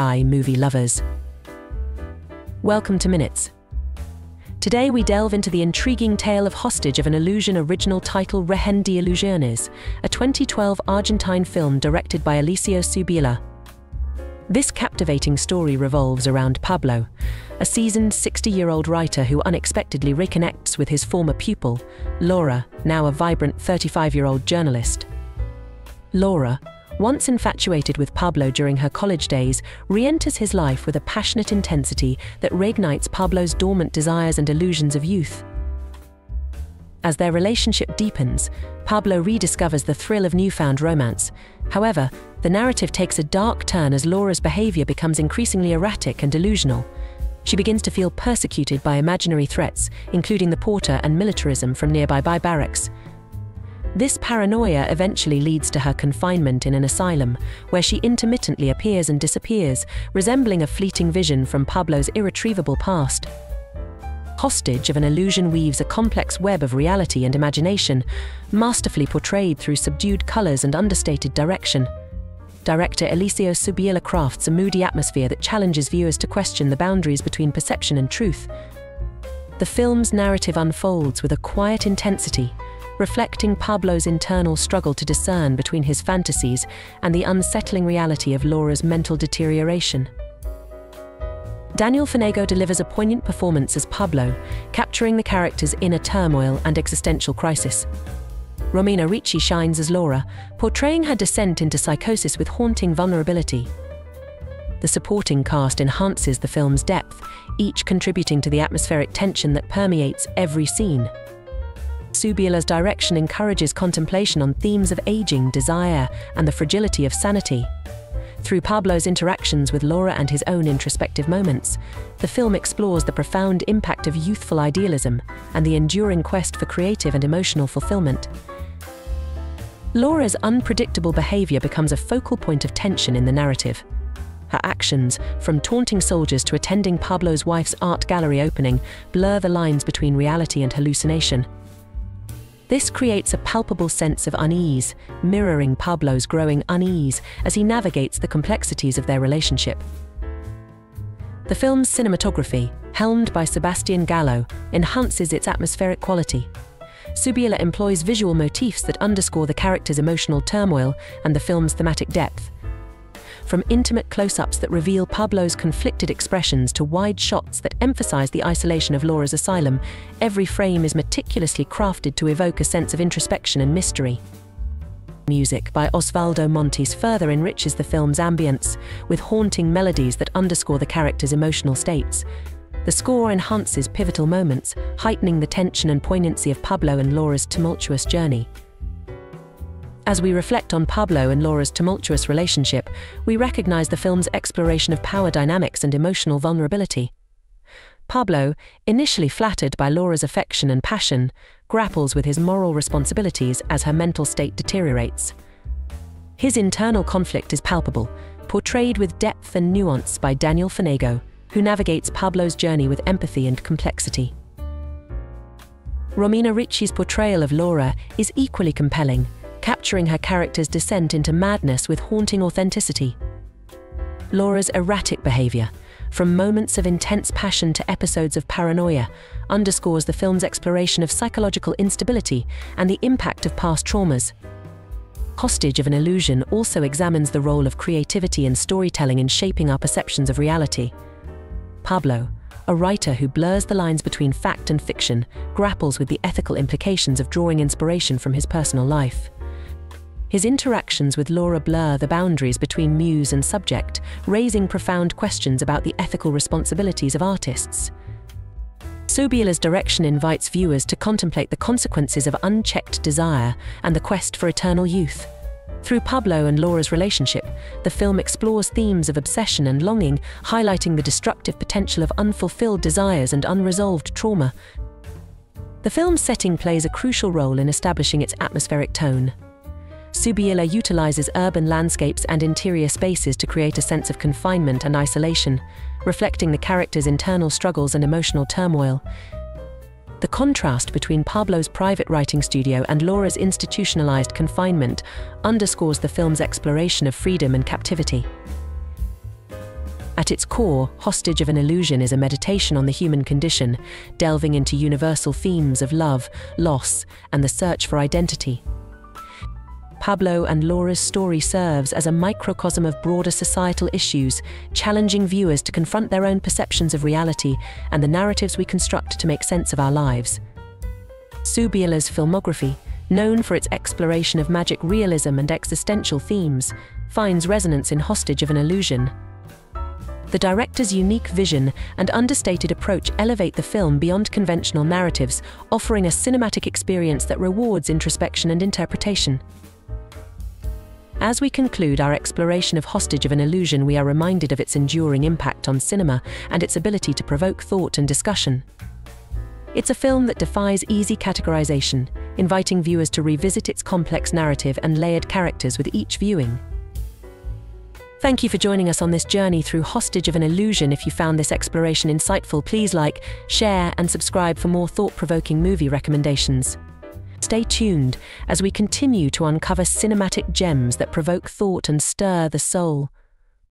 Hi, movie lovers. Welcome to Minutes. Today we delve into the intriguing tale of Hostage of an Illusion, original title Rehén de Ilusiones, a 2012 Argentine film directed by Eliseo Subiela. This captivating story revolves around Pablo, a seasoned 60-year-old writer who unexpectedly reconnects with his former pupil, Laura, now a vibrant 35-year-old journalist. Laura, once infatuated with Pablo during her college days, re-enters his life with a passionate intensity that reignites Pablo's dormant desires and illusions of youth. As their relationship deepens, Pablo rediscovers the thrill of newfound romance. However, the narrative takes a dark turn as Laura's behavior becomes increasingly erratic and delusional. She begins to feel persecuted by imaginary threats, including the porter and militarism from nearby barracks. This paranoia eventually leads to her confinement in an asylum, where she intermittently appears and disappears, resembling a fleeting vision from Pablo's irretrievable past. Hostage of an Illusion weaves a complex web of reality and imagination, masterfully portrayed through subdued colors and understated direction. Director Eliseo Subiela crafts a moody atmosphere that challenges viewers to question the boundaries between perception and truth. The film's narrative unfolds with a quiet intensity, reflecting Pablo's internal struggle to discern between his fantasies and the unsettling reality of Laura's mental deterioration. Daniel Fanego delivers a poignant performance as Pablo, capturing the character's inner turmoil and existential crisis. Romina Ricci shines as Laura, portraying her descent into psychosis with haunting vulnerability. The supporting cast enhances the film's depth, each contributing to the atmospheric tension that permeates every scene. Subiela's direction encourages contemplation on themes of aging, desire, and the fragility of sanity. Through Pablo's interactions with Laura and his own introspective moments, the film explores the profound impact of youthful idealism and the enduring quest for creative and emotional fulfillment. Laura's unpredictable behavior becomes a focal point of tension in the narrative. Her actions, from taunting soldiers to attending Pablo's wife's art gallery opening, blur the lines between reality and hallucination. This creates a palpable sense of unease, mirroring Pablo's growing unease as he navigates the complexities of their relationship. The film's cinematography, helmed by Sebastian Gallo, enhances its atmospheric quality. Subiela employs visual motifs that underscore the character's emotional turmoil and the film's thematic depth. From intimate close-ups that reveal Pablo's conflicted expressions to wide shots that emphasize the isolation of Laura's asylum, every frame is meticulously crafted to evoke a sense of introspection and mystery. Music by Osvaldo Montes further enriches the film's ambience, with haunting melodies that underscore the character's emotional states. The score enhances pivotal moments, heightening the tension and poignancy of Pablo and Laura's tumultuous journey. As we reflect on Pablo and Laura's tumultuous relationship, we recognize the film's exploration of power dynamics and emotional vulnerability. Pablo, initially flattered by Laura's affection and passion, grapples with his moral responsibilities as her mental state deteriorates. His internal conflict is palpable, portrayed with depth and nuance by Daniel Fanego, who navigates Pablo's journey with empathy and complexity. Romina Ricci's portrayal of Laura is equally compelling, capturing her character's descent into madness with haunting authenticity. Laura's erratic behavior, from moments of intense passion to episodes of paranoia, underscores the film's exploration of psychological instability and the impact of past traumas. Hostage of an Illusion also examines the role of creativity and storytelling in shaping our perceptions of reality. Pablo, a writer who blurs the lines between fact and fiction, grapples with the ethical implications of drawing inspiration from his personal life. His interactions with Laura blur the boundaries between muse and subject, raising profound questions about the ethical responsibilities of artists. Subiela's direction invites viewers to contemplate the consequences of unchecked desire and the quest for eternal youth. Through Pablo and Laura's relationship, the film explores themes of obsession and longing, highlighting the destructive potential of unfulfilled desires and unresolved trauma. The film's setting plays a crucial role in establishing its atmospheric tone. Subiela utilizes urban landscapes and interior spaces to create a sense of confinement and isolation, reflecting the character's internal struggles and emotional turmoil. The contrast between Pablo's private writing studio and Laura's institutionalized confinement underscores the film's exploration of freedom and captivity. At its core, Hostage of an Illusion is a meditation on the human condition, delving into universal themes of love, loss, and the search for identity. Pablo and Laura's story serves as a microcosm of broader societal issues, challenging viewers to confront their own perceptions of reality and the narratives we construct to make sense of our lives. Subiela's filmography, known for its exploration of magic realism and existential themes, finds resonance in Hostage of an Illusion. The director's unique vision and understated approach elevate the film beyond conventional narratives, offering a cinematic experience that rewards introspection and interpretation. As we conclude our exploration of Hostage of an Illusion, we are reminded of its enduring impact on cinema and its ability to provoke thought and discussion. It's a film that defies easy categorization, inviting viewers to revisit its complex narrative and layered characters with each viewing. Thank you for joining us on this journey through Hostage of an Illusion. If you found this exploration insightful, please like, share, and subscribe for more thought-provoking movie recommendations. Stay tuned as we continue to uncover cinematic gems that provoke thought and stir the soul.